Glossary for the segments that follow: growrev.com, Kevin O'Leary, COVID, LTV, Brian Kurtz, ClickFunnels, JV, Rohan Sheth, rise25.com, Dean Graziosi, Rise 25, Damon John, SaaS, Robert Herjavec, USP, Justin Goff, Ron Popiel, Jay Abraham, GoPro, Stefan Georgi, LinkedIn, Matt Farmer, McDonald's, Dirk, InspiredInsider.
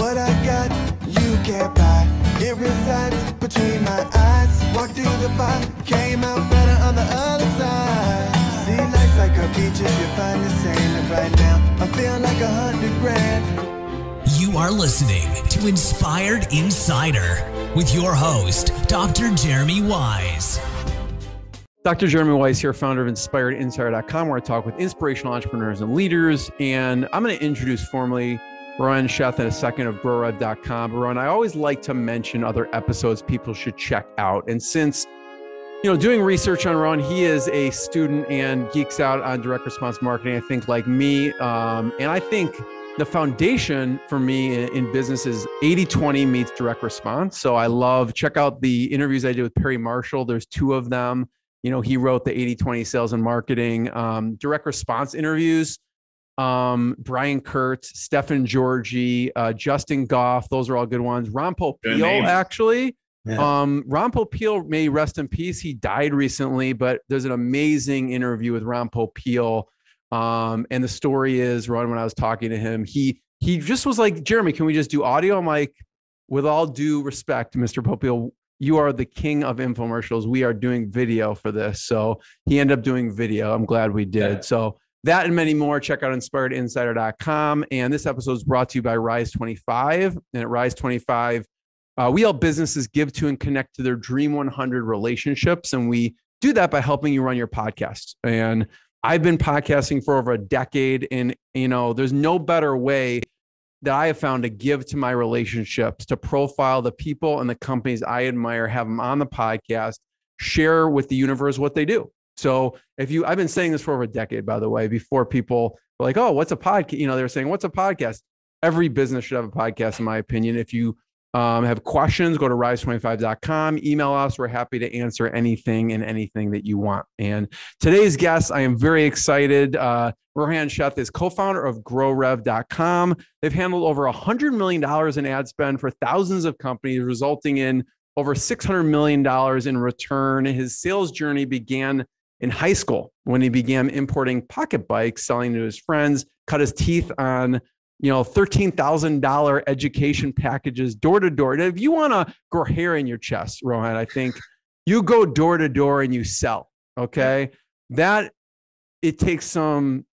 What I got, you can't buy. It resides between my eyes. Walked through the fire, came out better on the other side. See, life's like a beach if you find the sailing right now. I feel like $100 grand. You are listening to Inspired Insider with your host, Dr. Jeremy Weisz. Dr. Jeremy Weisz here, founder of InspiredInsider.com, where I talk with inspirational entrepreneurs and leaders. And I'm going to introduce formally Rohan Sheth in a second of growrev.com. Rohan, I always like to mention other episodes people should check out. And since, you know, doing research on Rohan, he is a student and geeks out on direct response marketing, I think, like me. And I think the foundation for me in business is 80-20 meets direct response. So I love, check out the interviews I did with Perry Marshall. There's two of them. You know, he wrote the 80-20 sales and marketing, direct response interviews. Brian Kurtz, Stefan Georgi, Justin Goff. Those are all good ones. Ron Popiel, actually. Yeah. Ron Popiel, may rest in peace. He died recently, but there's an amazing interview with Ron Popiel. And the story is, Ron, when I was talking to him, he just was like, Jeremy, can we just do audio? I'm like, with all due respect, Mr. Popiel, you are the king of infomercials. We are doing video for this. So he ended up doing video. I'm glad we did. Yeah. So that and many more, check out inspiredinsider.com. And this episode is brought to you by Rise 25. And at Rise 25, we help businesses give to and connect to their Dream 100 relationships. And we do that by helping you run your podcast. And I've been podcasting for over a decade, and you know, there's no better way that I have found to give to my relationships, to profile the people and the companies I admire, have them on the podcast, share with the universe what they do. So if you, I've been saying this for over a decade, by the way, before people were like, oh, what's a podcast? You know, they're saying, what's a podcast? Every business should have a podcast, in my opinion. If you have questions, go to rise25.com, email us. We're happy to answer anything and anything that you want. And today's guest, I am very excited. Rohan Sheth is co-founder of growrev.com. They've handled over $100 million in ad spend for thousands of companies, resulting in over $600 million in return. His sales journey began in high school when he began importing pocket bikes, selling to his friends, cut his teeth on, you know, $13,000 education packages door to door. And if you want to grow hair in your chest, Rohan, I think you go door to door and you sell. Okay. That it takes some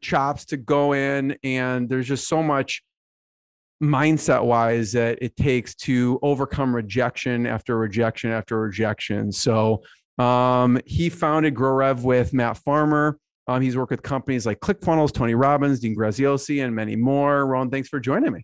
chops to go in, and there's just so much mindset wise that it takes to overcome rejection after rejection after rejection. So, he founded GrowRev with Matt Farmer. He's worked with companies like ClickFunnels, Tony Robbins, Dean Graziosi, and many more. Ron, thanks for joining me.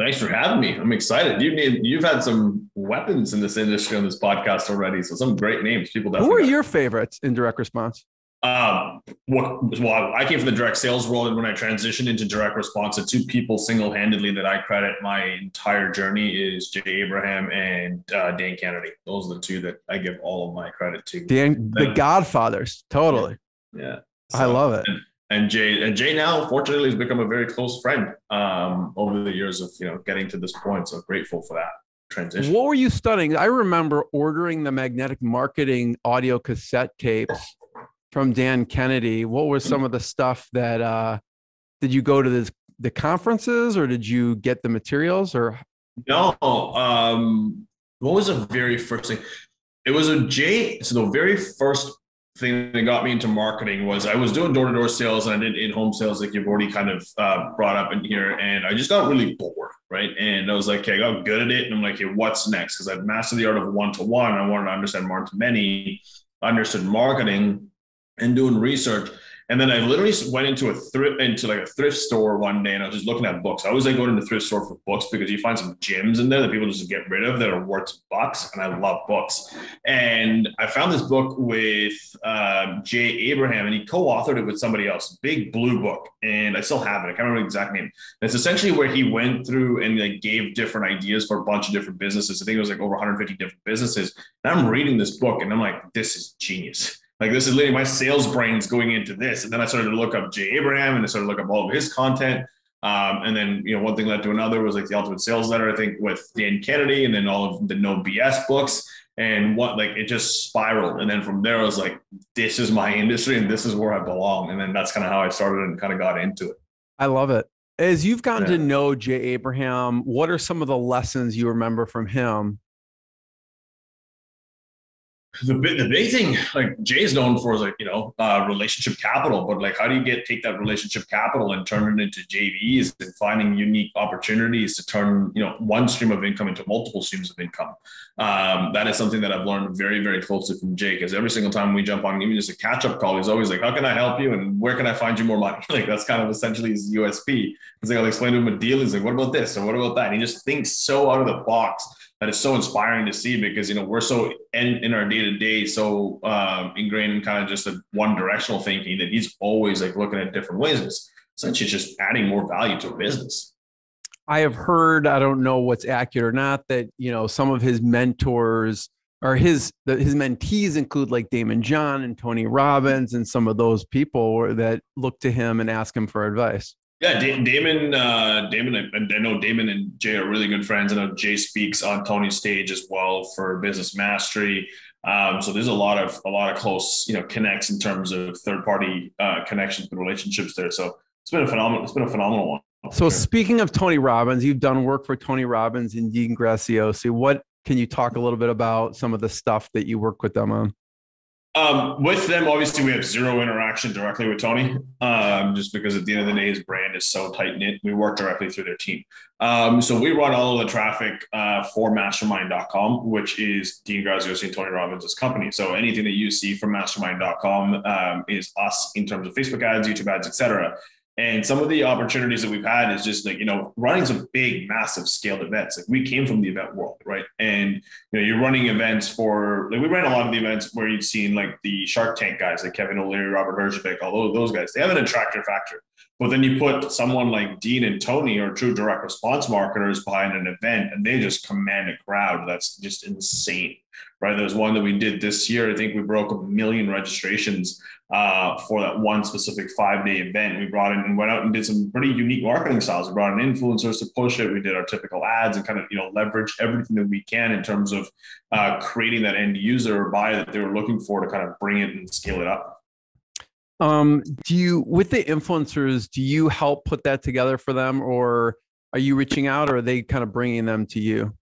Thanks for having me. I'm excited. You've had some weapons in this industry on this podcast already, so some great names. People definitely. Who are your favorites in direct response? Well, I came from the direct sales world, and when I transitioned into direct response, the two people single-handedly that I credit my entire journey is Jay Abraham and Dan Kennedy. Those are the two that I give all of my credit to. Dan, the Godfathers, totally. Yeah. So, I love it. And Jay now, fortunately, has become a very close friend over the years of, you know, getting to this point. So grateful for that transition. What were you studying? I remember ordering the magnetic marketing audio cassette tapes from Dan Kennedy. What was some of the stuff that did you go to the conferences, or did you get the materials, or? No. What was the very first thing? It was a Jay. So the very first thing that got me into marketing was I was doing door-to-door sales, and I did in-home sales, like you've already kind of brought up in here, and I just got really bored, right? And I was like, okay, I got good at it, and I'm like, okay, what's next? Because I've mastered the art of one-to-one. I wanted to understand one-to-many, understood marketing, and doing research. And then I literally went into a thrift store one day, and I was just looking at books. I always like going to the thrift store for books, because you find some gems in there that people just get rid of that are worth bucks. And I love books. And I found this book with Jay Abraham, and he co-authored it with somebody else, Big Blue Book. And I still have it. I can't remember the exact name. And it's essentially where he went through and like gave different ideas for a bunch of different businesses. I think it was like over 150 different businesses. And I'm reading this book, and I'm like, this is genius. Like, this is literally my sales brains going into this. And then I started to look up Jay Abraham, and I started to look up all of his content. And then, you know, one thing led to another was like the Ultimate Sales Letter, I think, with Dan Kennedy, and then all of the No BS books, and what, like, it just spiraled. And then from there, I was like, this is my industry, and this is where I belong. And then that's kind of how I started and kind of got into it. I love it. As you've gotten to know Jay Abraham, what are some of the lessons you remember from him? The big thing, like Jay's known for, is like, relationship capital, but like, how do you take that relationship capital and turn it into JVs and finding unique opportunities to turn, one stream of income into multiple streams of income? That is something that I've learned very, very closely from Jay, because every single time we jump on, even just a catch up call, he's always like, how can I help you? And where can I find you more money? Like, that's kind of essentially his USP. It's like, I'll explain to him a deal. He's like, what about this? Or what about that? And he just thinks so out of the box. That is so inspiring to see, because, we're so in our day-to-day, so ingrained in kind of just a one directional thinking, that he's always like looking at different ways. It's essentially just adding more value to a business. I have heard, I don't know what's accurate or not, that, some of his mentors or his mentees include like Damon John and Tony Robbins and some of those people that look to him and ask him for advice. Yeah, Damon, I know Damon and Jay are really good friends. I know Jay speaks on Tony's stage as well for business mastery. So there's a lot of close, connects in terms of third-party connections and relationships there. So it's been a phenomenal one. So speaking of Tony Robbins, you've done work for Tony Robbins and Dean Graziosi. What can you talk a little bit about some of the stuff that you work with them on? With them, obviously, we have zero interaction directly with Tony, just because at the end of the day, his brand is so tight knit. We work directly through their team. So we run all of the traffic for mastermind.com, which is Dean Graziosi and Tony Robbins' company. So anything that you see from mastermind.com is us in terms of Facebook ads, YouTube ads, etc. And some of the opportunities that we've had is just like, running some big, massive scaled events. Like, we came from the event world, right? And, you're running events for, like, we ran a lot of the events where you've seen like the Shark Tank guys, like Kevin O'Leary, Robert Herjavec, all of those guys. They have an attractor factor. But then you put someone like Dean and Tony, or true direct response marketers, behind an event, and they just command a crowd. That's just insane, right? There's one that we did this year. I think we broke 1 million registrations for that one specific 5-day event. We brought in and went out and did some pretty unique marketing styles. We brought in influencers to push it. We did our typical ads and kind of, leverage everything that we can in terms of creating that end user or buyer that they were looking for to kind of bring it and scale it up. With the influencers, do you help put that together for them, or are you reaching out, or are they kind of bringing them to you?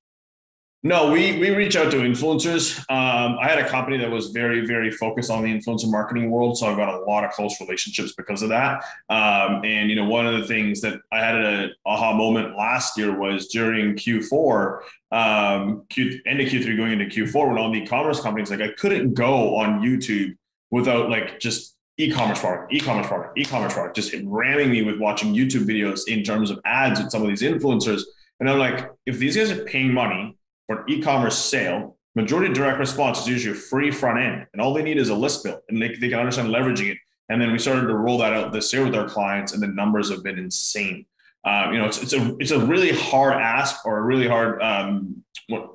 No, we reach out to influencers. I had a company that was very, very focused on the influencer marketing world. So I've got a lot of close relationships because of that. And, one of the things that I had an aha moment last year was during Q4, end of Q3 going into Q4, when all the e-commerce companies, like, I couldn't go on YouTube without like just e-commerce product, just ramming me with watching YouTube videos in terms of ads with some of these influencers. And I'm like, if these guys are paying money for an e-commerce sale, majority of direct response is usually a free front end, and all they need is a list build, and they can understand leveraging it. And then we started to roll that out this year with our clients, and the numbers have been insane. It's a really hard ask, or a really hard, I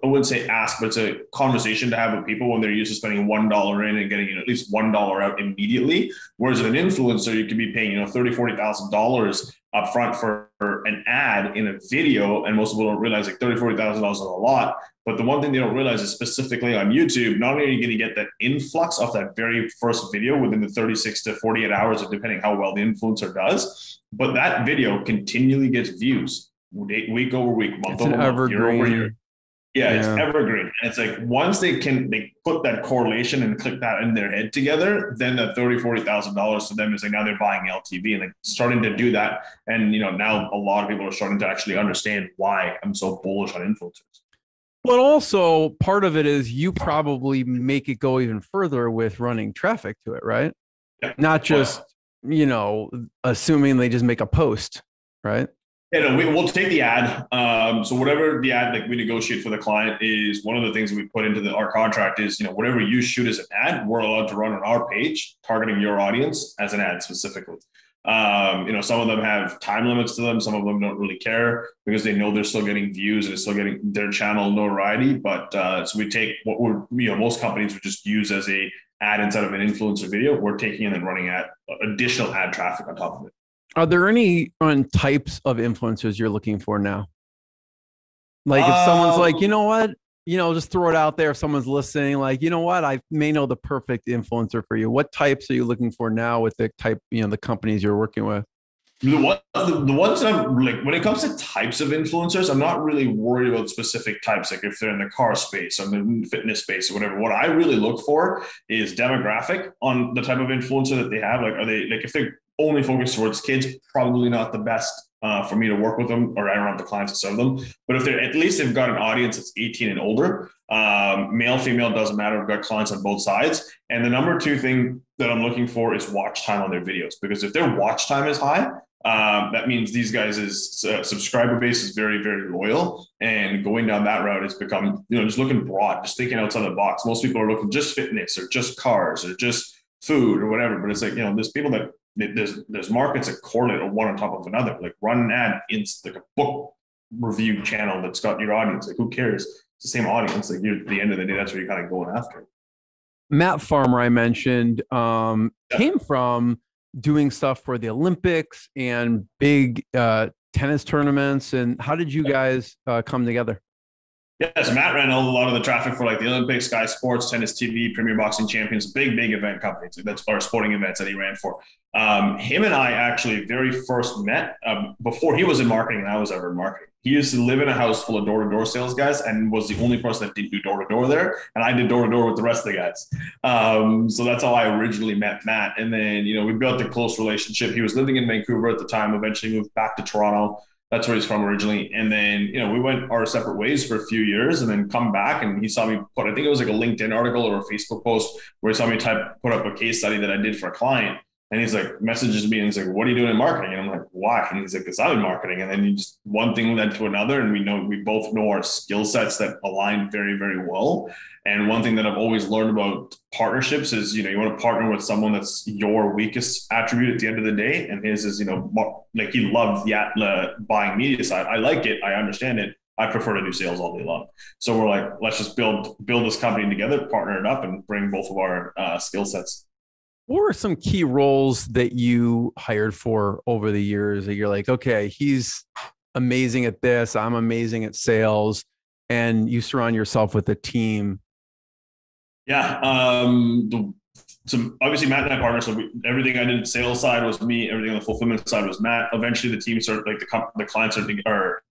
wouldn't say ask, but it's a conversation to have with people when they're used to spending $1 in and getting at least $1 out immediately. Whereas with an influencer, you could be paying, $30,000, $40,000 up front for an ad in a video. And most people don't realize like $30,000, $40,000 is a lot. But the one thing they don't realize is specifically on YouTube, not only are you going to get that influx off that very first video within the 36 to 48 hours, depending how well the influencer does, but that video continually gets views week over week, month over month, year over year. Yeah, it's evergreen. And it's like, once they put that correlation and click that in their head together, then the $30,000, $40,000 to them is like, now they're buying LTV and like starting to do that. And, now a lot of people are starting to actually understand why I'm so bullish on influencers. But also part of it is you probably make it go even further with running traffic to it, right? Yeah. Not just, assuming they just make a post, right? Yeah, no, we'll take the ad. So whatever the ad, like, we negotiate for the client is one of the things that we put into our contract is, whatever you shoot as an ad, we're allowed to run on our page, targeting your audience as an ad specifically. Some of them have time limits to them. Some of them don't really care because they know they're still getting views and it's still getting their channel notoriety. But so we take what we're, most companies would just use as an ad inside of an influencer video. We're taking and then running additional ad traffic on top of it. Are there any types of influencers you're looking for now? Like, if someone's like, just throw it out there. If someone's listening, like, I may know the perfect influencer for you. What types are you looking for now with the companies you're working with? The ones that I'm like, when it comes to types of influencers, I'm not really worried about specific types. Like if they're in the car space, or the fitness space, or whatever. What I really look for is demographic on the type of influencer that they have. Like, are they like, if they're only focused towards kids, probably not the best for me to work with them, or I don't have the clients to serve them. But if they're at least they've got an audience that's 18 and older, male, female, doesn't matter. I've got clients on both sides. And the number two thing that I'm looking for is watch time on their videos, because if their watch time is high, that means these guys' subscriber base is very, very loyal. And going down that route, it's become, you know, just looking broad, just thinking outside the box. Most people are looking just fitness or just cars or just food or whatever. But it's like, you know, there's people that there's markets that correlate one on top of another. Like run an ad in like a book review channel that's got your audience. Like who cares? It's the same audience. Like you're, at the end of the day, that's what you're kind of going after. Matt Farmer, I mentioned, came from doing stuff for the Olympics and big tennis tournaments. And how did you guys come together? Yes, Matt ran a lot of the traffic for like the Olympics, Sky Sports, Tennis TV, Premier Boxing Champions, big event companies. That's our sporting events that he ran for. Him and I actually very first met before he was in marketing and I was ever in marketing. He used to live in a house full of door-to-door sales guys and was the only person that didn't do door-to-door there. And I did door-to-door with the rest of the guys. So that's how I originally met Matt. And then, you know, we built a close relationship. He was living in Vancouver at the time, eventually moved back to Toronto. That's where he's from originally. And then, you know, we went our separate ways for a few years and then come back and he saw me put, I think it was like a LinkedIn article or a Facebook post where he saw me put up a case study that I did for a client. And he's like, messages me and he's like, what are you doing in marketing? And I'm like, why? And he's like, because I'm in marketing. And then he just, one thing led to another. And we both know our skill sets that align very, very well. And one thing that I've always learned about partnerships is, you know, you want to partner with someone that's your weakest attribute at the end of the day. And his is, you know, like he loved the buying media side. I like it. I understand it. I prefer to do sales all day long. So we're like, let's just build this company together, partner it up and bring both of our skill sets. What were some key roles that you hired for over the years that you're like, okay, he's amazing at this, I'm amazing at sales, and you surround yourself with a team? Yeah. So obviously Matt and I partnered, so everything I did sales side was me, everything on the fulfillment side was Matt. Eventually the team started, like the clients started, or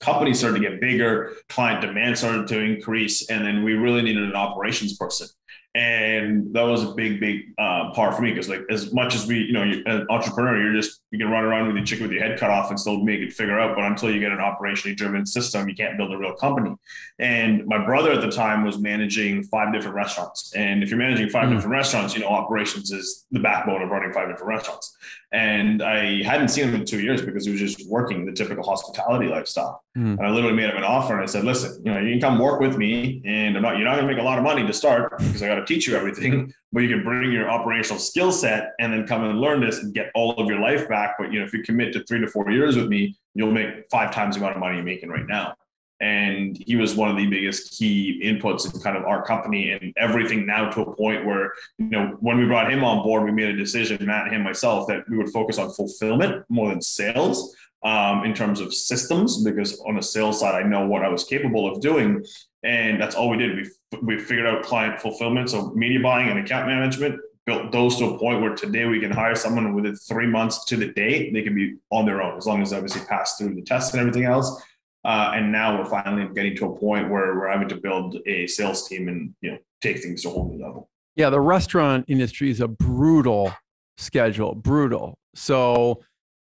company started to get bigger, client demand started to increase, and then we really needed an operations person. And that was a big part for me because, like, as much as we, you know, you're an entrepreneur, you can run around with your chicken with your head cut off and still make it figure out. But until you get an operationally driven system, you can't build a real company. And my brother at the time was managing 5 different restaurants. And if you're managing 5 different restaurants, you know, operations is the backbone of running 5 different restaurants. And I hadn't seen him in 2 years because he was just working the typical hospitality lifestyle. And I literally made him an offer and I said, listen, you know, you can come work with me and you're not going to make a lot of money to start because I got to teach you everything, but you can bring your operational skill set and then come and learn this and get all of your life back. But, you know, if you commit to 3 to 4 years with me, you'll make 5 times the amount of money you're making right now. And he was one of the biggest key inputs in kind of our company and everything now to a point where, you know, when we brought him on board, we made a decision, Matt and him, myself, that we would focus on fulfillment more than sales. In terms of systems, because on the sales side, I know what I was capable of doing. And that's all we did. We figured out client fulfillment. So media buying and account management, built those to a point where today we can hire someone within 3 months to the day, they can be on their own, as long as they obviously pass through the tests and everything else. And now we're finally getting to a point where we're having to build a sales team and, you know, take things to a whole new level. Yeah. The restaurant industry is a brutal schedule, brutal. So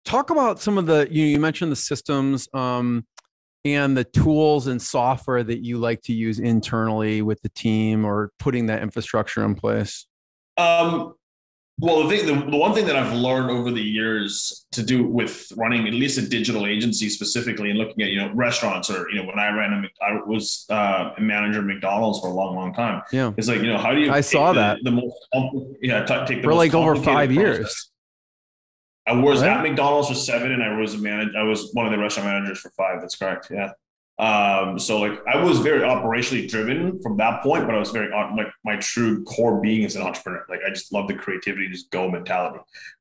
talk about some of the, you mentioned the systems and the tools and software that you like to use internally with the team or putting that infrastructure in place. Well, the one thing that I've learned over the years to do with running at least a digital agency specifically and looking at, you know, restaurants or, you know, when I ran, I was a manager at McDonald's for a long time. Yeah. It's like, you know, how do you, I saw that the most, yeah, take the for most like over 5 years. Process. I was at McDonald's for 7 and I was one of the restaurant managers for 5. That's correct. Yeah. So like I was very operationally driven from that point, but I was very like my true core being as an entrepreneur. Like I just love the creativity, just go mentality.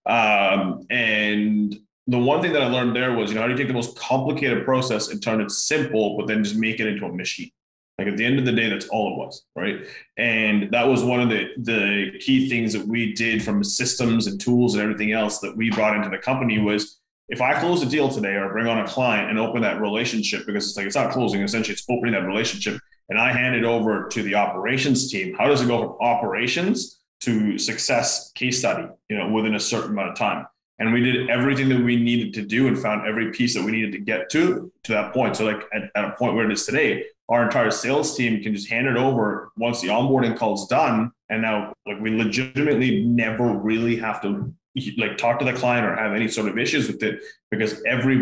And the one thing that I learned there was, you know, how do you take the most complicated process and turn it simple, but then just make it into a machine? Like at the end of the day, that's all it was, right? And that was one of the key things that we did from systems and tools and everything else that we brought into the company was If I close a deal today or bring on a client and open that relationship, because it's like, it's not closing, essentially it's opening that relationship, and I hand it over to the operations team, how does it go from operations to success case study, you know, within a certain amount of time? And we did everything that we needed to do and found every piece that we needed to get to that point. So like at a point where it is today, our entire sales team can just hand it over once the onboarding call's done. And now like we legitimately never really have to like talk to the client or have any sort of issues with it, because every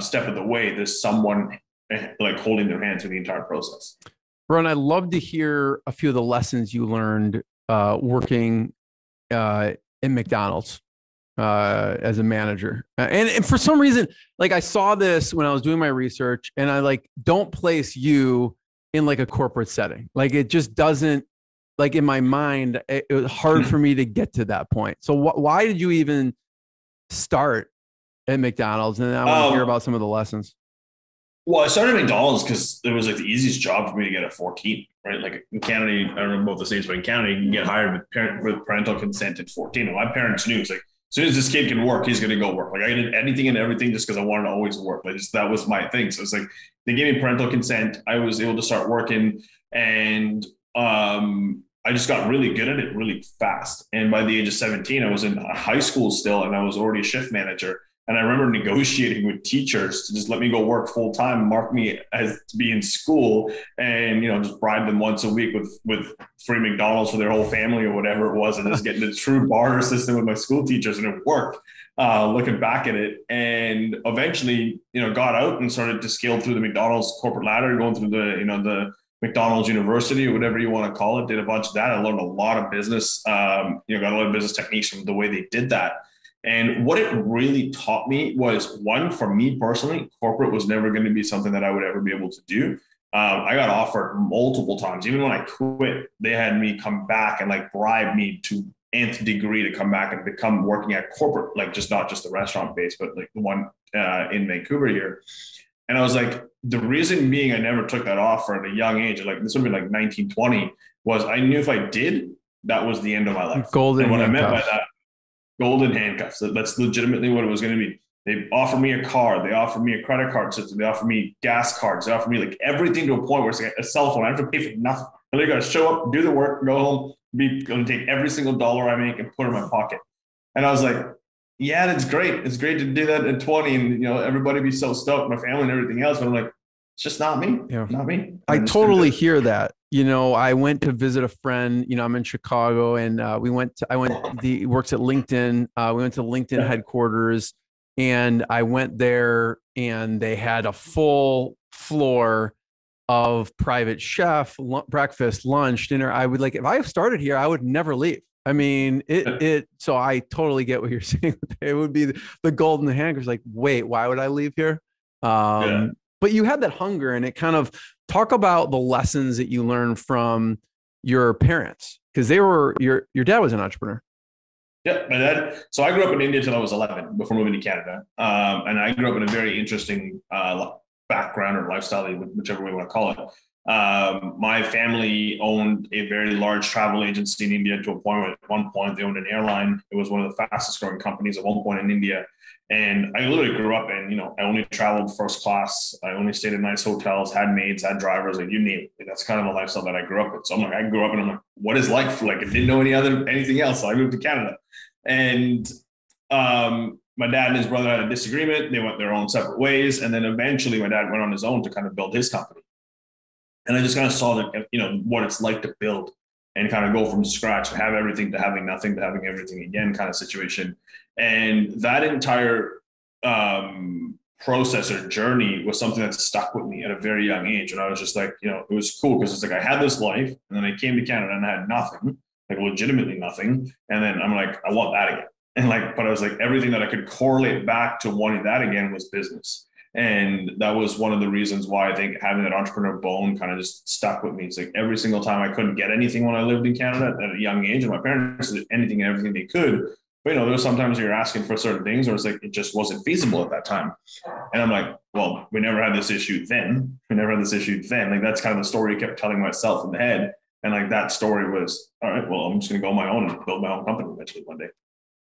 step of the way, there's someone like holding their hand through the entire process. Ron, I'd love to hear a few of the lessons you learned working in McDonald's as a manager. And for some reason, like I saw this when I was doing my research, and I like don't place you in like a corporate setting. Like it just doesn't, like in my mind, it was hard for me to get to that point. So why did you even start at McDonald's? And I want to hear about some of the lessons. Well, I started at McDonald's because it was like the easiest job for me to get at 14, right? Like in Canada, I don't know both the states, but in Canada, you can get hired with parental consent at 14. And my parents knew, it's like, as soon as this kid can work, he's going to go work. Like I did anything and everything just because I wanted to always work. Like just, that was my thing. So it's like, they gave me parental consent. I was able to start working, and I just got really good at it really fast. And by the age of 17, I was in high school still, and I was already a shift manager. And I remember negotiating with teachers to just let me go work full time, mark me as to be in school, and, you know, just bribe them once a week with free McDonald's for their whole family or whatever it was. And just getting the true barter system with my school teachers. And it worked, looking back at it. And eventually, you know, got out and started to scale through the McDonald's corporate ladder, going through the, you know, the McDonald's University or whatever you want to call it. Did a bunch of that. I learned a lot of business, you know, got a lot of business techniques from the way they did that. And what it really taught me was, one, for me personally, corporate was never going to be something that I would ever be able to do. I got offered multiple times. Even when I quit, they had me come back and like bribe me to nth degree to come back and become working at corporate, like just not just the restaurant base, but like the one in Vancouver here. And I was like, the reason being I never took that offer at a young age, like this would be like 19, 20, was I knew if I did, that was the end of my life. Golden. And what I meant by that, golden handcuffs. That's legitimately what it was going to be. They offered me a car. They offered me a credit card system. They offered me gas cards. They offered me like everything to a point where it's like a cell phone. I have to pay for nothing. I literally got to show up, do the work, go home, take every single dollar I make and put it in my pocket. And I was like, yeah, that's great. It's great to do that at 20, and, you know, everybody be so stoked, my family and everything else. But I'm like, it's just not me. Yeah. Not me. I totally hear that. You know, I went to visit a friend, you know, I'm in Chicago, and he works at LinkedIn. We went to LinkedIn headquarters, and I went there, and they had a full floor of private chef, breakfast, lunch, dinner. I would like, if I started here, I would never leave. I mean, so I totally get what you're saying. It would be the golden handcuffs. Like, wait, why would I leave here? But you had that hunger, and it kind of talk about the lessons that you learned from your parents, because they were your dad was an entrepreneur. Yeah, my dad. So I grew up in India till I was 11 before moving to Canada, and I grew up in a very interesting background or lifestyle, whichever way you want to call it. My family owned a very large travel agency in India to a point where at one point they owned an airline. It was one of the fastest growing companies at one point in India. And I literally grew up in, you know, I only traveled first class. I only stayed in nice hotels, had maids, had drivers, like you name it. That's kind of the lifestyle that I grew up in. So I'm like, I grew up and I'm like, what is life? Like I didn't know anything else. So I moved to Canada, and my dad and his brother had a disagreement. They went their own separate ways. And then eventually my dad went on his own to kind of build his company. And I just kind of saw that, you know, what it's like to build and kind of go from scratch, have everything to having nothing to having everything again kind of situation. And that entire process or journey was something that stuck with me at a very young age. And I was just like, you know, it was cool because it's like I had this life, and then I came to Canada and I had nothing, like legitimately nothing. And then I'm like, I want that again. And like, but I was like, everything that I could correlate back to wanting that again was business. And that was one of the reasons why I think having that entrepreneur bone kind of just stuck with me. It's like every single time I couldn't get anything when I lived in Canada at a young age, and my parents did anything and everything they could. But, you know, there's sometimes you're asking for certain things, or it's like, it just wasn't feasible at that time. And I'm like, well, we never had this issue then. Like that's kind of the story I kept telling myself in the head. And like that story was, all right, well, I'm just going to go on my own and build my own company eventually one day.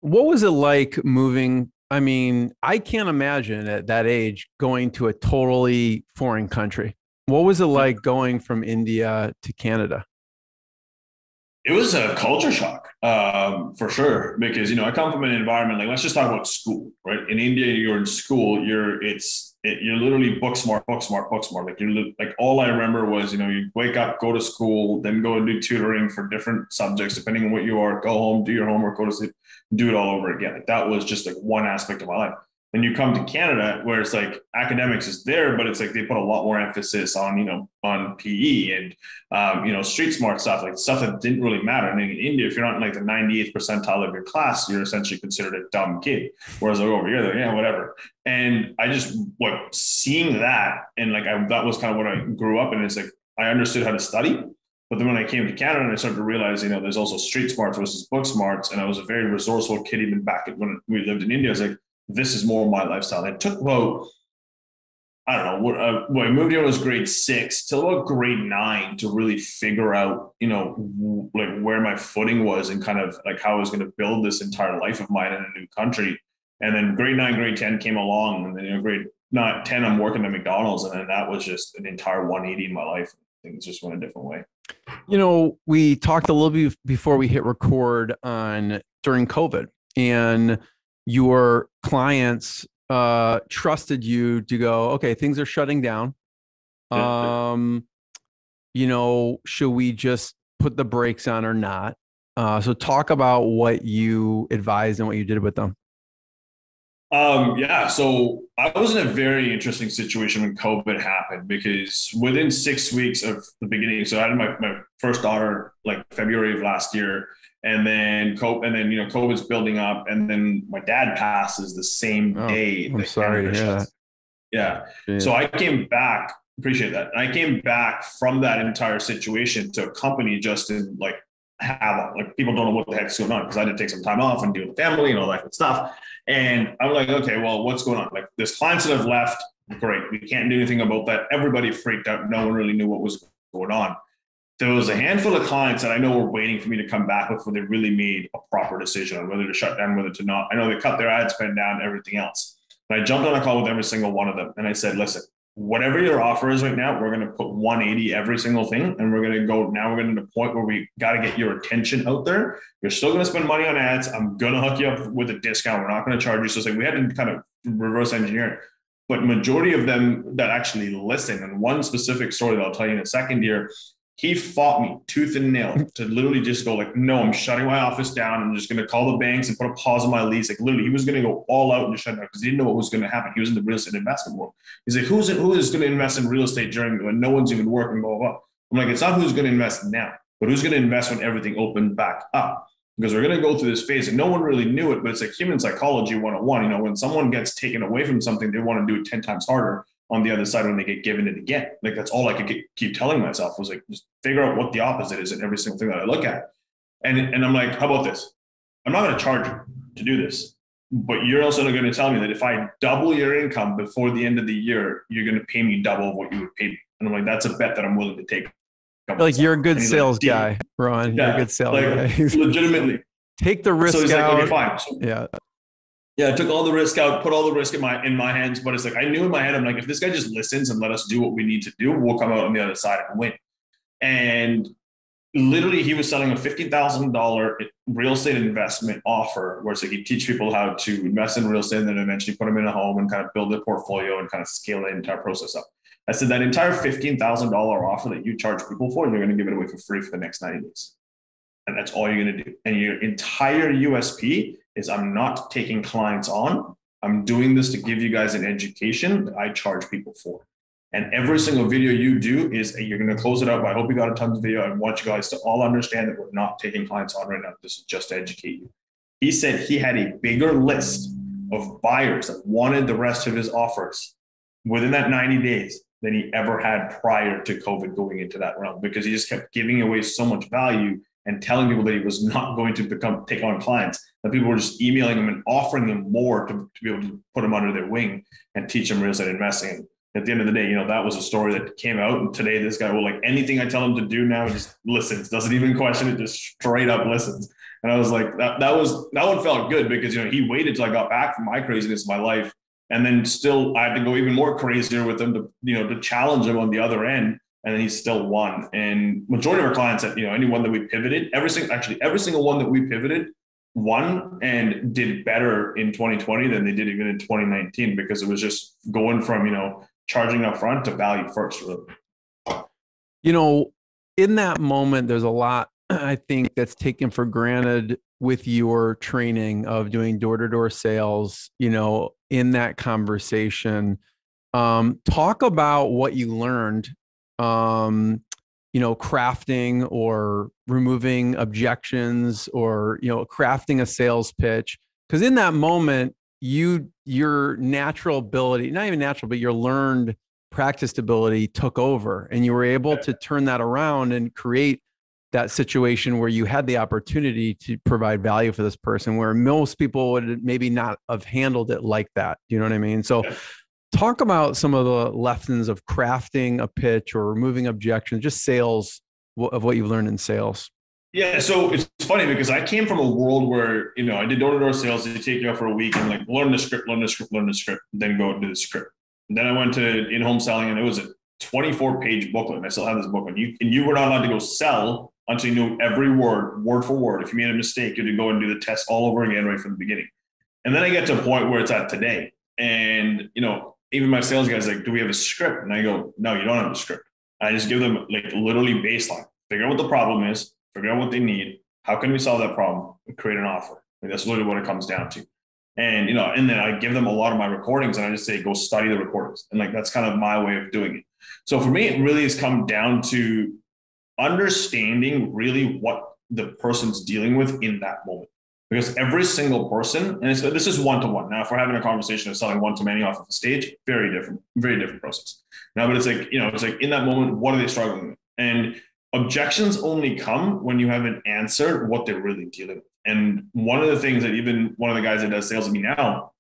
What was it like moving I mean, I can't imagine at that age going to a totally foreign country. What was it like going from India to Canada? It was a culture shock, for sure, because, you know, I come from an environment, like, let's just talk about school, right? In India, you're in school, you're literally book smart. Like, you're like, all I remember was, you know, you wake up, go to school, then go and do tutoring for different subjects, depending on what you are, go home, do your homework, go to sleep, do it all over again. Like, that was just like one aspect of my life. Then you come to Canada, where it's like academics is there, but it's like they put a lot more emphasis on, you know, on PE and, you know, street smart stuff, like stuff that didn't really matter. And in India, if you're not in like the 98th percentile of your class, you're essentially considered a dumb kid. Whereas like over here, they're like, yeah, whatever. And I just, like, seeing that, and like, that was kind of what I grew up in. It's like, I understood how to study. But then when I came to Canada and I started to realize, you know, there's also street smarts versus book smarts. And I was a very resourceful kid, even back when we lived in India. I was like, this is more my lifestyle. It took about, I don't know, when I moved here, I was grade 6 till about grade 9 to really figure out, you know, like where my footing was and kind of like how I was going to build this entire life of mine in a new country. And then grade 9, grade 10 came along, and then, you know, grade 10, I'm working at McDonald's. And then that was just an entire 180 in my life. Things just went a different way. You know, we talked a little bit before we hit record on during COVID, and your clients trusted you to go, okay, things are shutting down. You know, should we just put the brakes on or not? So talk about what you advised and what you did with them. Yeah. So I was in a very interesting situation when COVID happened, because within 6 weeks of the beginning, so I had my first daughter like February of last year. And then, you know, COVID's building up, and then my dad passes the same day. I'm sorry. Yeah. So I came back, appreciate that. I came back from that entire situation to accompany Justin, like havoc. Like, people don't know what the heck's going on, because I had to take some time off and deal with family and all that stuff. And I'm like, okay, well, what's going on? Like, there's clients that have left. Great. We can't do anything about that. Everybody freaked out. No one really knew what was going on. There was a handful of clients that I know were waiting for me to come back before they really made a proper decision on whether to shut down, whether to not. I know they cut their ad spend down, everything else. And I jumped on a call with every single one of them. And I said, listen, whatever your offer is right now, we're going to put 180 every single thing. And we're going to go, now we're going to the point where we got to get your attention out there. You're still going to spend money on ads. I'm going to hook you up with a discount. We're not going to charge you. So it's like, we had to kind of reverse engineer it. But majority of them that actually listen, and one specific story that I'll tell you in a second here, he fought me tooth and nail to literally just go like, no, I'm shutting my office down. I'm just going to call the banks and put a pause on my lease. Like, literally, he was going to go all out and just shut down, because he didn't know what was going to happen. He was in the real estate investment world. He's like, who is going to invest in real estate during when no one's even working, blah, blah, blah. I'm like, it's not who's going to invest now, but who's going to invest when everything opened back up, because we're going to go through this phase. And no one really knew it, but it's like human psychology 101. You know, when someone gets taken away from something, they want to do it 10 times harder on the other side when they get given it again. Like, that's all I could keep telling myself was like, just figure out what the opposite is in every single thing that I look at. And I'm like, how about this? I'm not going to charge you to do this, but you're also going to tell me that if I double your income before the end of the year, you're going to pay me double what you would pay me. And I'm like, that's a bet that I'm willing to take. Like, you're a good sales guy, Ron. Yeah, you're a good sales guy. Legitimately. Take the risk out. Like, okay, fine. So, yeah, I took all the risk out, put all the risk in my hands. But it's like, I knew in my head, I'm like, if this guy just listens and let us do what we need to do, we'll come out on the other side and win. And literally, he was selling a $15,000 real estate investment offer, where it's like, he'd teach people how to invest in real estate and then eventually put them in a home and kind of build their portfolio and kind of scale the entire process up. I said, that entire $15,000 offer that you charge people for, you're going to give it away for free for the next 90 days. And that's all you're going to do. And your entire USP is, I'm not taking clients on. I'm doing this to give you guys an education that I charge people for. And every single video you do is, you're going to close it up. I hope you got a ton of video. I want you guys to all understand that we're not taking clients on right now. This is just to educate you. He said he had a bigger list of buyers that wanted the rest of his offers within that 90 days than he ever had prior to COVID going into that realm, because he just kept giving away so much value and telling people that he was not going to take on clients, that people were just emailing him and offering him more to be able to put him under their wing and teach him real estate investing. At the end of the day, you know, that was a story that came out. And today, this guy will, like, anything I tell him to do now, he just listens, doesn't even question it, just straight up listens. And I was like, that one felt good because, you know, he waited till I got back from my craziness of my life. And then still I had to go even more crazier with him to, you know, to challenge him on the other end. And then he still won. And majority of our clients that, you know, anyone that we pivoted, every single one that we pivoted won and did better in 2020 than they did even in 2019, because it was just going from, you know, charging up front to value first. Really. You know, in that moment, there's a lot, I think, that's taken for granted with your training of doing door-to-door sales, you know, in that conversation. Talk about what you learned, you know, crafting or removing objections or, you know, crafting a sales pitch. Because in that moment, your natural ability, not even natural, but your learned practiced ability took over, and you were able to turn that around and create that situation where you had the opportunity to provide value for this person, where most people would maybe not have handled it like that. You know what I mean? So talk about some of the lessons of crafting a pitch or removing objections, just sales, of what you've learned in sales. Yeah. So it's funny because I came from a world where, you know, I did door-to-door sales. They take you out for a week and like learn the script, then go do the script. And then I went to in-home selling, and it was a 24-page booklet. And I still have this booklet. You were not allowed to go sell until you knew every word for word. If you made a mistake, you had to go and do the test all over again right from the beginning. And then I get to a point where it's at today. And, you know, even my sales guy's like, do we have a script? And I go, no, you don't have a script. I just give them like literally baseline. Figure out what the problem is, figure out what they need. How can we solve that problem and create an offer? Like, that's literally what it comes down to. And, you know, and then I give them a lot of my recordings, and I just say, go study the recordings. And like, that's kind of my way of doing it. So for me, it really has come down to understanding really what the person's dealing with in that moment, because every single person, and this is one-to-one. Now, if we're having a conversation of selling one-to-many off of the stage, very different process now, but it's like, you know, it's like in that moment, what are they struggling with? And objections only come when you haven't answered what they're really dealing with. And one of the things that even one of the guys that does sales with me now,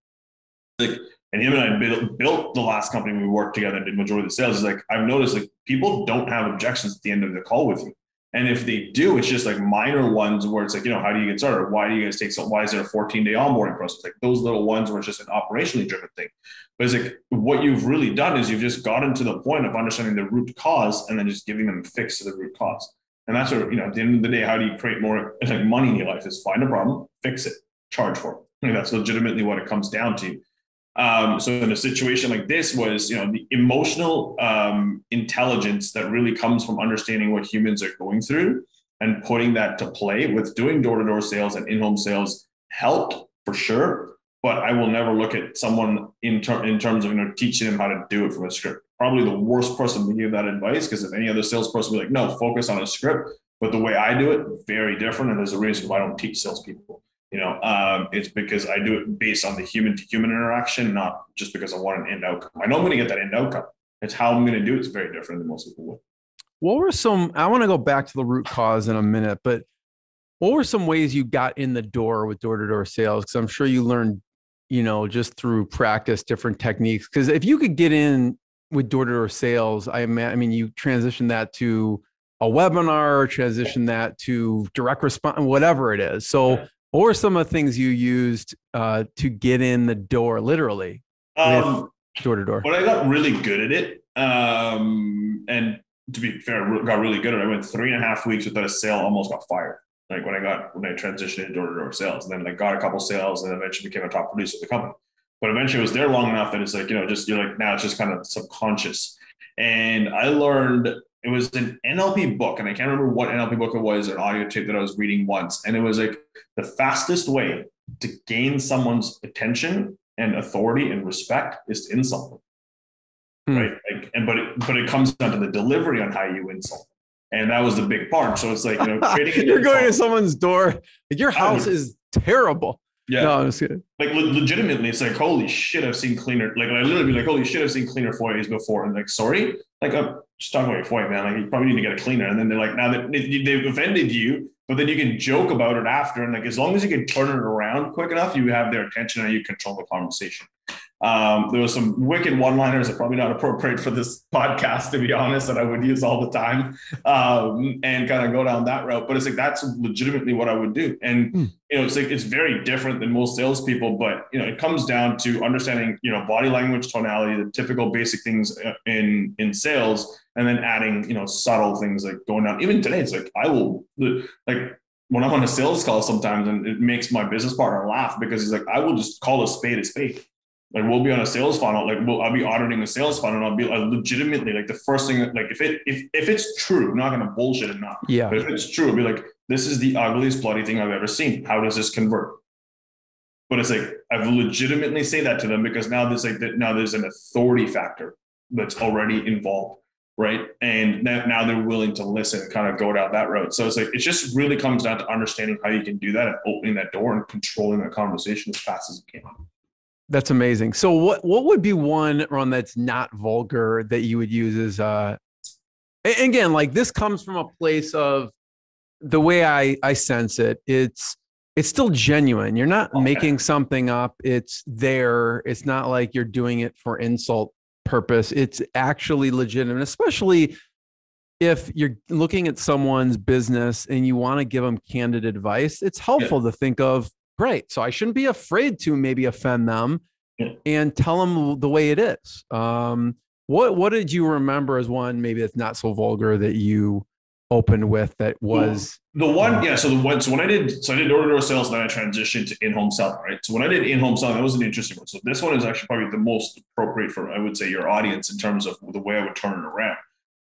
like, and him and I built the last company we worked together, did majority of the sales, is like, I've noticed like people don't have objections at the end of the call with you. And if they do, it's just like minor ones where it's like, you know, how do you get started? Why do you guys take so, why is there a 14-day onboarding process? Like those little ones where it's just an operationally driven thing. But it's like, what you've really done is you've just gotten to the point of understanding the root cause and then just giving them a fix to the root cause. And that's where, you know, at the end of the day, how do you create more like money in your life is find a problem, fix it, charge for it. And that's legitimately what it comes down to. So in a situation like this was, you know, the emotional intelligence that really comes from understanding what humans are going through and putting that to play with doing door-to-door sales and in-home sales helped for sure. But I will never look at someone in terms of, you know, teaching them how to do it from a script. Probably the worst person to give that advice, because if any other salesperson would be like, no, focus on a script. But the way I do it, very different. And there's a reason why I don't teach salespeople. You know, it's because I do it based on the human-to-human interaction, not just because I want an end outcome. I know I'm going to get that end outcome. It's how I'm going to do it. It's very different than most people would. What were some, I want to go back to the root cause in a minute, but what were some ways you got in the door with door-to-door sales? Because I'm sure you learned, you know, just through practice, different techniques. Because if you could get in with door-to-door sales, I mean, you transition that to a webinar, transition that to direct response, whatever it is. So or some of the things you used to get in the door, literally, door to door? But I got really good at it. And to be fair, got really good at it. I went 3.5 weeks without a sale, almost got fired. Like when I transitioned into door-to-door sales, and then I got a couple sales and eventually became a top producer of the company. But eventually it was there long enough that it's like, you know, just you're like, now it's just kind of subconscious. And I learned, it was an NLP book, and I can't remember what NLP book it was, an audio tape that I was reading once. And it was like the fastest way to gain someone's attention and authority and respect is to insult them. Right. Like, and, but it comes down to the delivery on how you insult. And that was the big part. So it's like, you know, you're going to someone's door. Like your house is terrible. Yeah. No, I'm just kidding. Like legitimately, it's like, holy shit, I've seen cleaner. Like I literally be like, holy shit, I've seen cleaner foyers before. And like, sorry, like I'm just talking about your foyer, man. Like you probably need to get a cleaner. And then they're like, now that they've offended you, but then you can joke about it after. And like, as long as you can turn it around quick enough, you have their attention and you control the conversation. There was some wicked one-liners that are probably not appropriate for this podcast, to be honest, that I would use all the time, and kind of go down that route. But it's like, that's legitimately what I would do. And, you know, it's like, it's very different than most salespeople, but, you know, it comes down to understanding, you know, body language, tonality, the typical basic things in sales, and then adding, you know, subtle things like going down. Even today, it's like, I will like, when I'm on a sales call sometimes, and it makes my business partner laugh, because he's like, I will just call a spade a spade. Like, we'll be on a sales funnel. Like, I'll be auditing a sales funnel, and I'll be legitimately like, the first thing, like, if it's true, I'm not going to bullshit it. Not. Yeah. But if it's true, I'll be like, this is the ugliest bloody thing I've ever seen. How does this convert? But it's like, I've legitimately say that to them, because now there's like, now there's an authority factor that's already involved. Right. And now they're willing to listen and kind of go down that road. So it's like, it just really comes down to understanding how you can do that and opening that door and controlling that conversation as fast as you can. That's amazing. So what would be one, Ron, that's not vulgar that you would use as again, like, this comes from a place of the way I sense it. It's still genuine. You're not making something up. It's there. It's not like you're doing it for insult purpose. It's actually legitimate, especially if you're looking at someone's business and you want to give them candid advice. It's helpful to think of, great, so I shouldn't be afraid to maybe offend them and tell them the way it is. What did you remember as one, maybe that's not so vulgar, that you opened with that was? The one, so when I did door-to-door sales, then I transitioned to in-home selling, right? So when I did in-home selling, that was an interesting one. So this one is actually probably the most appropriate for, I would say, your audience in terms of the way I would turn it around.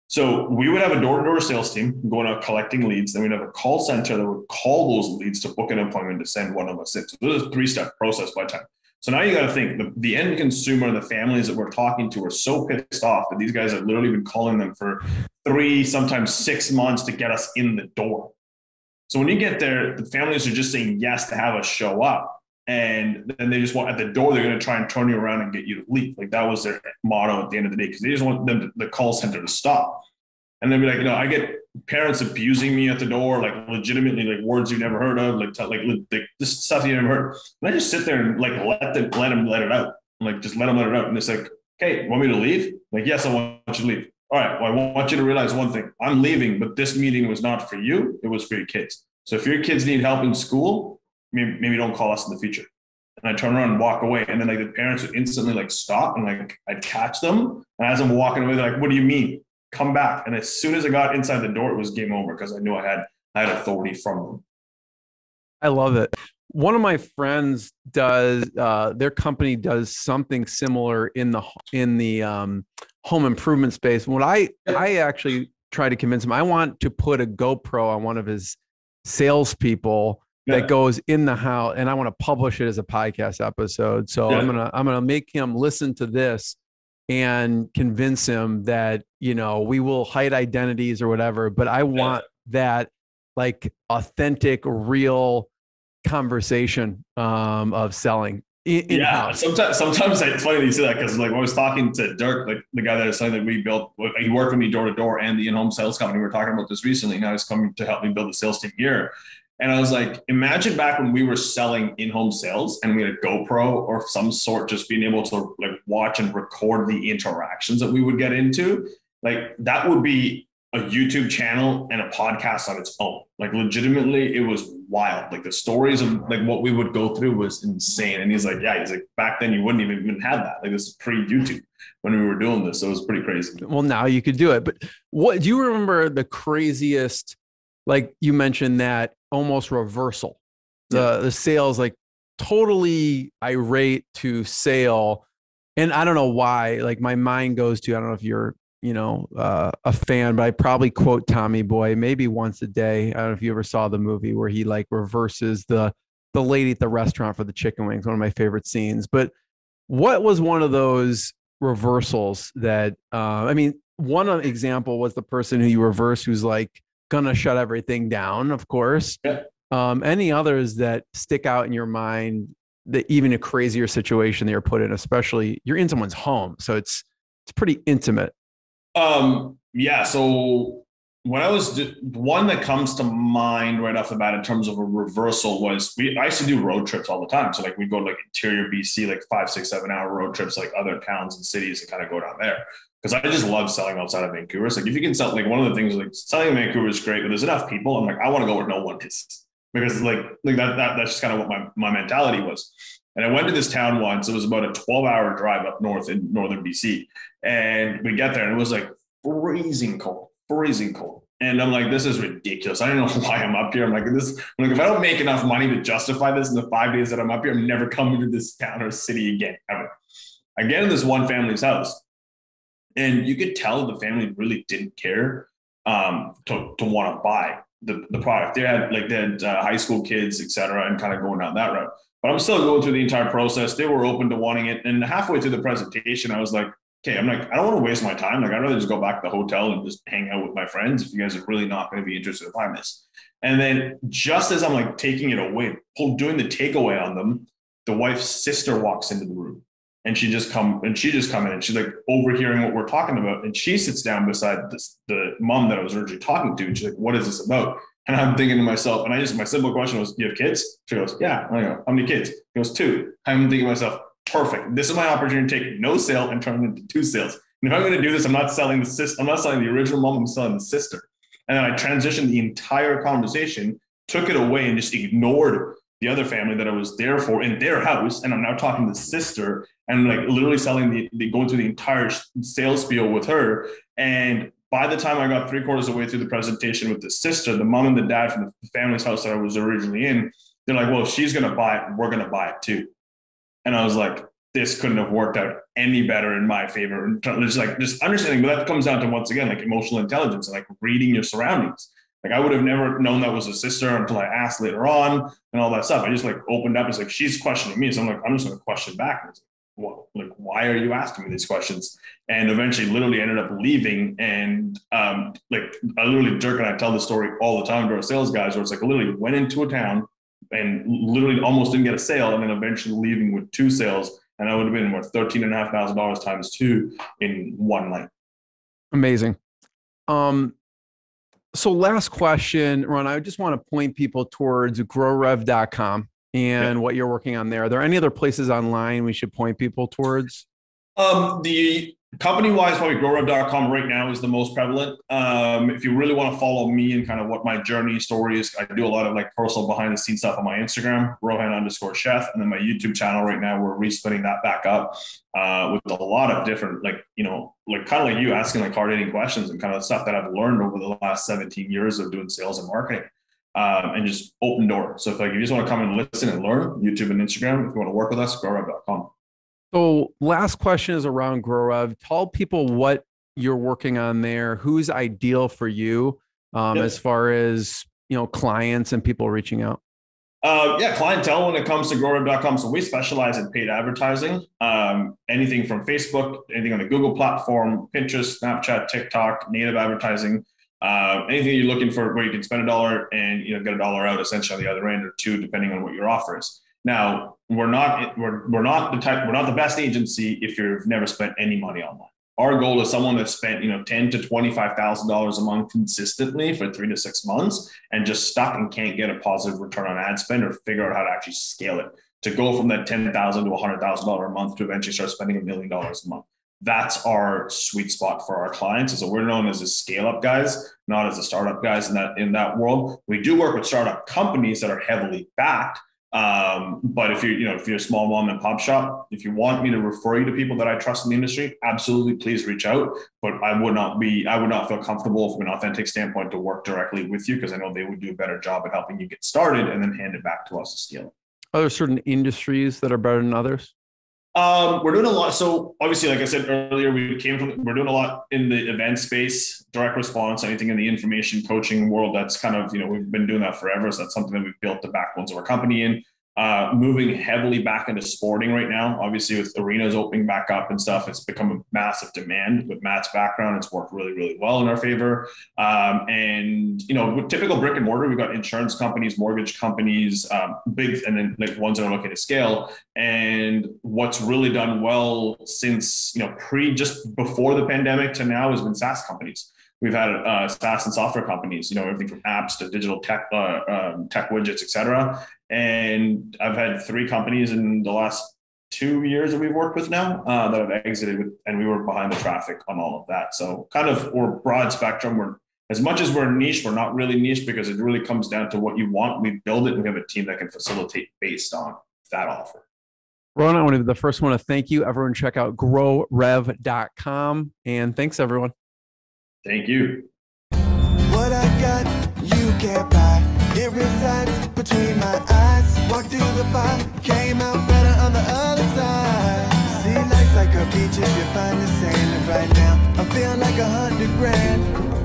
So we would have a door-to-door sales team going out collecting leads. Then we'd have a call center that would call those leads to book an appointment to send one of us in. So there's a three-step process by time. So now you got to think, the end consumer and the families that we're talking to are so pissed off that these guys have literally been calling them for 3, sometimes 6 months to get us in the door. So when you get there, the families are just saying yes to have us show up. And then they just want, at the door, they're going to try and turn you around and get you to leave. Like, that was their motto at the end of the day, because they just want them to, the call center, to stop. And they'd be like, you know, I get parents abusing me at the door, like legitimately, like words you've never heard of, like this stuff you never heard. And I just sit there and like let them let it out. Like, just let them let it out. And it's like, hey, want me to leave? Like, yes, I want you to leave. All right, well, I want you to realize one thing. I'm leaving, but this meeting was not for you. It was for your kids. So if your kids need help in school, maybe don't call us in the future. And I turn around and walk away. And then like the parents would instantly like stop, and like I'd catch them. And as I'm walking away, they're like, what do you mean? Come back. And as soon as I got inside the door, it was game over, because I knew I had authority from them. I love it. One of my friends does, their company does something similar in the home improvement space. When I actually tried to convince him, I want to put a GoPro on one of his salespeople that goes in the house, and I want to publish it as a podcast episode. So I'm gonna make him listen to this and convince him that, you know, we will hide identities or whatever, but I want that like authentic, real conversation of selling. In-house. Sometimes it's funny that you say that, because like when I was talking to Dirk, like the guy that is something that we built, he worked with me door to door and the in-home sales company. We were talking about this recently. Now he's coming to help me build the sales team here. And I was like, imagine back when we were selling in-home sales and we had a GoPro or some sort, just being able to like watch and record the interactions that we would get into. Like, that would be a YouTube channel and a podcast on its own. Like, legitimately, it was wild. Like, the stories of like what we would go through was insane. And he's like, back then you wouldn't even have that. Like, this is pre-YouTube when we were doing this. So it was pretty crazy. Well, now you could do it. But what do you remember the craziest, like you mentioned that, almost reversal, the sales, like totally irate to sale. And I don't know why, like my mind goes to, I don't know if you're, you know, a fan, but I probably quote Tommy Boy maybe once a day. I don't know if you ever saw the movie where he like reverses the lady at the restaurant for the chicken wings, one of my favorite scenes. But what was one of those reversals that, I mean, one example was the person who you reverse, who's like, gonna shut everything down, of course. Yeah. Any others that stick out in your mind, that even a crazier situation that you're put in, especially you're in someone's home, so it's pretty intimate. So when I was one that comes to mind right off the bat in terms of a reversal was I used to do road trips all the time. So like we'd go to like interior BC, like 5, 6, 7 hour road trips, like other towns and cities and kind of go down there. Cause I just love selling outside of Vancouver. So like if you can sell, like one of the things, like selling in Vancouver is great, but there's enough people. I'm like, I want to go where no one is, because like that's just kind of what my mentality was. And I went to this town once. It was about a 12-hour drive up north in northern BC. And we get there and it was like freezing cold. And I'm like, this is ridiculous. I don't know why I'm up here. I'm like, if I don't make enough money to justify this in the 5 days that I'm up here, I'm never coming to this town or city again, ever. I get in this one family's house. And you could tell the family really didn't care to want to buy the product. They had high school kids, et cetera, and kind of going down that route. But I'm still going through the entire process. They were open to wanting it. And halfway through the presentation, I was like, okay, I don't want to waste my time. Like, I'd rather just go back to the hotel and just hang out with my friends if you guys are really not going to be interested in buying this. And then just as I'm like taking it away, doing the takeaway on them, the wife's sister walks into the room. And she just come in and she's like overhearing what we're talking about. And she sits down beside the mom that I was originally talking to. And she's like, what is this about? And I'm thinking to myself, and my simple question was, do you have kids? She goes, yeah. I go, how many kids? She goes, 2. I'm thinking to myself, perfect. This is my opportunity to take no sale and turn it into 2 sales. And if I'm going to do this, I'm not selling the original mom, I'm selling the sister. And then I transitioned the entire conversation, took it away and just ignored her. The other family that I was there for in their house. And I'm now talking to the sister and like literally selling going through the entire sales spiel with her. And by the time I got 3/4 of the way through the presentation with the sister, the mom and the dad from the family's house that I was originally in, they're like, well, if she's going to buy it, we're going to buy it too. And I was like, this couldn't have worked out any better in my favor. And just understanding, but that comes down to, once again, like emotional intelligence and like reading your surroundings. Like I would have never known that was a sister until I asked later on and all that stuff. I just like opened up. It's like, she's questioning me. So I'm like, I'm just going to question back. It's like, what? Like, why are you asking me these questions? And eventually literally ended up leaving. And Dirk and I tell the story all the time to our sales guys, where it's like, I literally went into a town and literally almost didn't get a sale. And then eventually leaving with 2 sales. And I would have been worth $13,500 times 2 in one night. Amazing. So last question, Ron, I just want to point people towards growrev.com and what you're working on there. Are there any other places online we should point people towards? The company-wise, probably growrev.com right now is the most prevalent. If you really want to follow me and kind of what my journey story is, I do a lot of like personal behind-the-scenes stuff on my Instagram, Rohan_Sheth, and then my YouTube channel right now, we're resplitting that back up with a lot of different, like, you know, like kind of like you asking like hard-hitting questions and kind of stuff that I've learned over the last 17 years of doing sales and marketing. And just open door. So if you just want to come and listen and learn, YouTube and Instagram. If you want to work with us, growrev.com. So last question is around GrowRev. Tell people what you're working on there. Who's ideal for you as far as, you know, clients and people reaching out? Clientele when it comes to growrev.com. So we specialize in paid advertising, anything from Facebook, anything on the Google platform, Pinterest, Snapchat, TikTok, native advertising, anything you're looking for where you can spend $1 and, you know, get $1 out essentially on the other end or $2, depending on what your offer is. Now, we're not the best agency if you've never spent any money online. Our goal is someone that's spent, you know, $10,000 to $25,000 a month consistently for 3 to 6 months and just stuck and can't get a positive return on ad spend or figure out how to actually scale it to go from that $10,000 to $100,000 a month to eventually start spending $1 million a month. That's our sweet spot for our clients. So we're known as the scale-up guys, not as the startup guys in that world. We do work with startup companies that are heavily backed. But if you're a small mom and pop shop, if you want me to refer you to people that I trust in the industry, absolutely, please reach out. But I would not feel comfortable from an authentic standpoint to work directly with you, because I know they would do a better job at helping you get started and then hand it back to us to scale. Are there certain industries that are better than others? We're doing a lot. So obviously, like I said earlier, we're doing a lot in the event space, direct response, anything in the information coaching world. That's kind of, you know, we've been doing that forever. So that's something that we've built the backbones of our company in, moving heavily back into sporting right now. Obviously with arenas opening back up and stuff, it's become a massive demand. With Matt's background, it's worked really, really well in our favor. And, you know, with typical brick and mortar, we've got insurance companies, mortgage companies, big, and then like ones that are looking to scale. And what's really done well since, you know, just before the pandemic to now has been SaaS companies. We've had SaaS and software companies, you know, everything from apps to digital tech, tech widgets, et cetera. And I've had three companies in the last 2 years that we've worked with now that have exited with, and we were behind the traffic on all of that. So kind of, or broad spectrum, we're, as much as we're niche, we're not really niche because it really comes down to what you want. We build it and we have a team that can facilitate based on that offer. Ron, I want to be the first one to thank you. Everyone check out growrev.com, and thanks everyone. Thank you. What I got, you can't buy. It resides between my eyes. Walked through the fire, came out better on the other side. See, life's like a beach if you find the sand. And right now, I'm feeling like $100 grand.